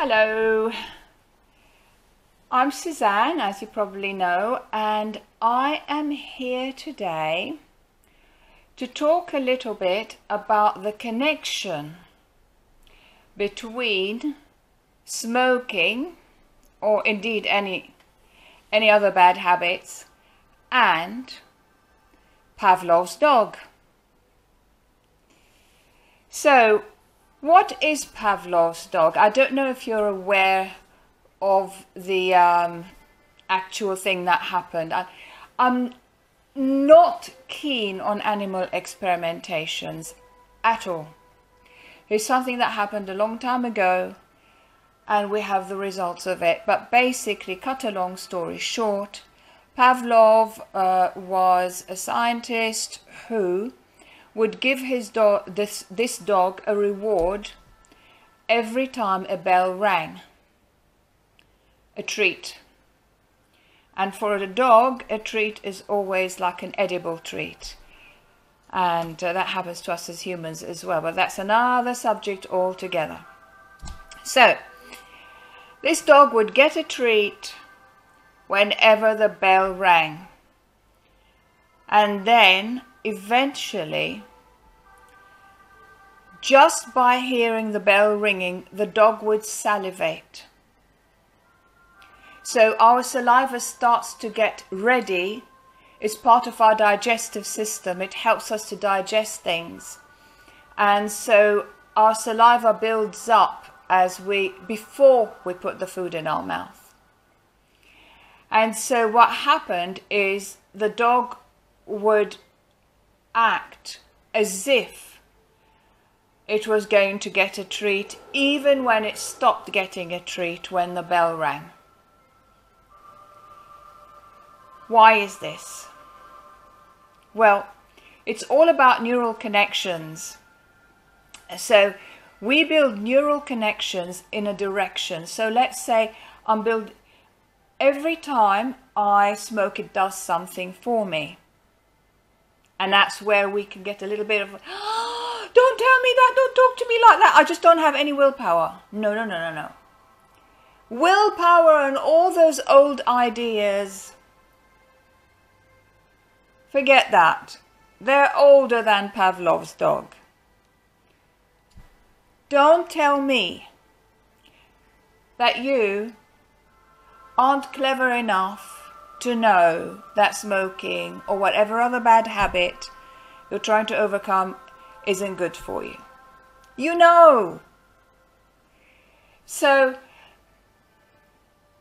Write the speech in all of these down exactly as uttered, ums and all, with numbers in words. Hello, I'm Suzanne, as you probably know, and I am here today to talk a little bit about the connection between smoking, or indeed any any other bad habits, and Pavlov's dog. So what is Pavlov's dog? I don't know if you're aware of the um, actual thing that happened. I, I'm not keen on animal experimentations at all. It's something that happened a long time ago and we have the results of it. But basically, cut a long story short, Pavlov uh, was a scientist who would give his dog, this, this dog, a reward every time a bell rang, a treat. And for a dog, a treat is always like an edible treat. And uh, that happens to us as humans as well, but that's another subject altogether. So, this dog would get a treat whenever the bell rang. And then, eventually, just by hearing the bell ringing, the dog would salivate. So our saliva starts to get ready. It's part of our digestive system. It helps us to digest things. And so our saliva builds up as we, before we put the food in our mouth. And so what happened is the dog would act as if it was going to get a treat, even when it stopped getting a treat when the bell rang. Why is this? Well, it's all about neural connections. So we build neural connections in a direction. So let's say I'm build every time I smoke, it does something for me. And that's where we can get a little bit of, oh, don't tell me that, don't talk to me like that, I just don't have any willpower. No, no, no, no, no. Willpower and all those old ideas, forget that. They're older than Pavlov's dog. Don't tell me that you aren't clever enough to know that smoking or whatever other bad habit you're trying to overcome isn't good for you. You know. So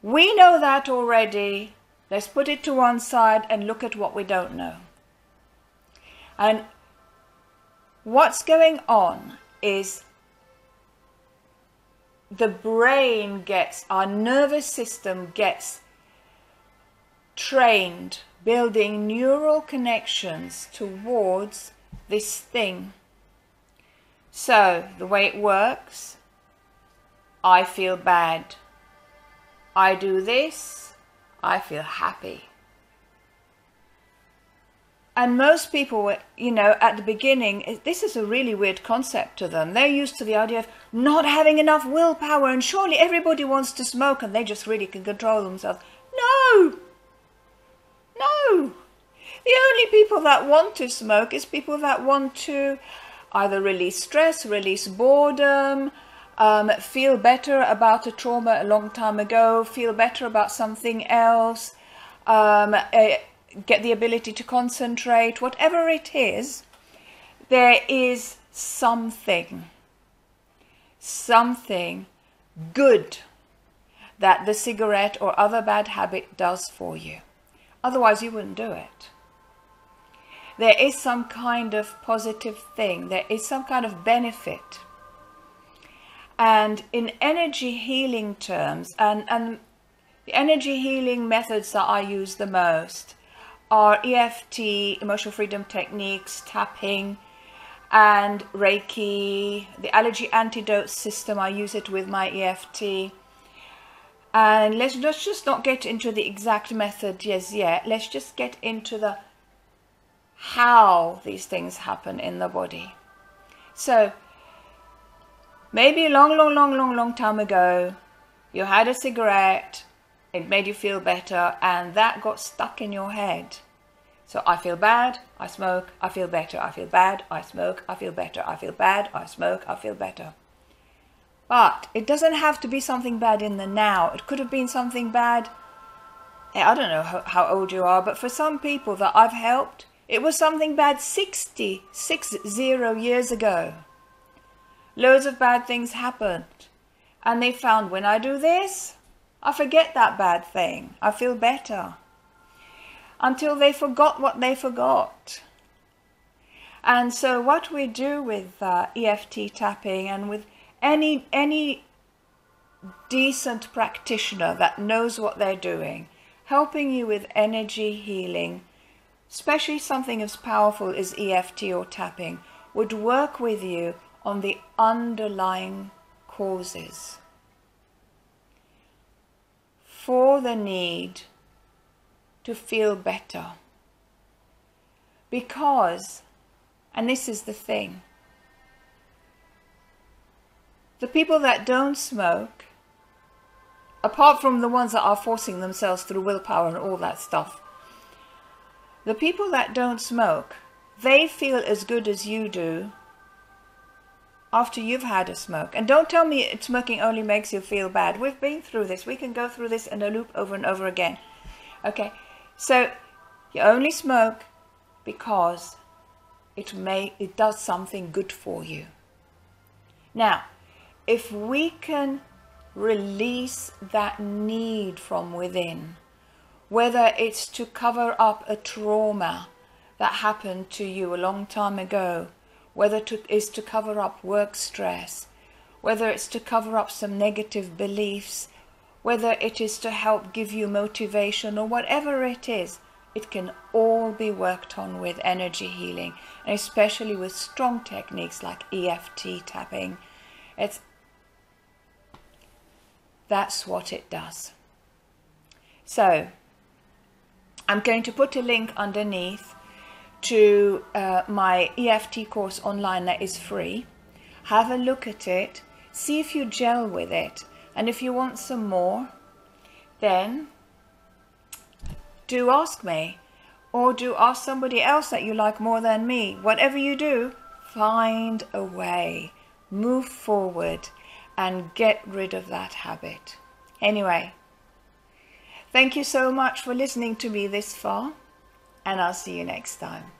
we know that already. Let's put it to one side and look at what we don't know. And what's going on is the brain gets, our nervous system gets trained, building neural connections towards this thing. So the way it works, I feel bad, I do this, I feel happy. And most people, you know, at the beginning, this is a really weird concept to them. They're used to the idea of not having enough willpower, and surely everybody wants to smoke and they just really can control themselves. No! No, the only people that want to smoke is people that want to either release stress, release boredom, um, feel better about a trauma a long time ago, feel better about something else, um, uh, get the ability to concentrate, whatever it is, there is something, something good that the cigarette or other bad habit does for you. Otherwise, you wouldn't do it. There is some kind of positive thing. There is some kind of benefit. And in energy healing terms, and, and the energy healing methods that I use the most are E F T, emotional freedom techniques, tapping, and Reiki. The allergy antidote system, I use it with my E F T. And let's, let's just not get into the exact method just yet. Let's just get into the how these things happen in the body. So maybe a long, long, long, long, long time ago, you had a cigarette, it made you feel better, and that got stuck in your head. So I feel bad, I smoke, I feel better, I feel bad, I smoke, I feel better, I feel bad, I smoke, I feel better. But it doesn't have to be something bad in the now. It could have been something bad, I don't know how old you are, but for some people that I've helped, it was something bad sixty, six zero years ago. Loads of bad things happened. And they found when I do this, I forget that bad thing. I feel better. Until they forgot what they forgot. And so what we do with uh, E F T tapping and with any, any decent practitioner that knows what they're doing, helping you with energy healing, especially something as powerful as E F T or tapping, would work with you on the underlying causes for the need to feel better. Because, and this is the thing, the people that don't smoke, apart from the ones that are forcing themselves through willpower and all that stuff, the people that don't smoke, they feel as good as you do after you've had a smoke. And don't tell me smoking only makes you feel bad. We've been through this. We can go through this in a loop over and over again. Okay, so you only smoke because it, may, it does something good for you. Now, if we can release that need from within, whether it's to cover up a trauma that happened to you a long time ago, whether it is to cover up work stress, whether it's to cover up some negative beliefs, whether it is to help give you motivation or whatever it is, it can all be worked on with energy healing, and especially with strong techniques like E F T tapping. It's That's what it does. So, I'm going to put a link underneath to uh, my E F T course online that is free. Have a look at it, see if you gel with it, and if you want some more, then do ask me, or do ask somebody else that you like more than me. Whatever you do, find a way, move forward, and get rid of that habit. Anyway, thank you so much for listening to me this far, and I'll see you next time.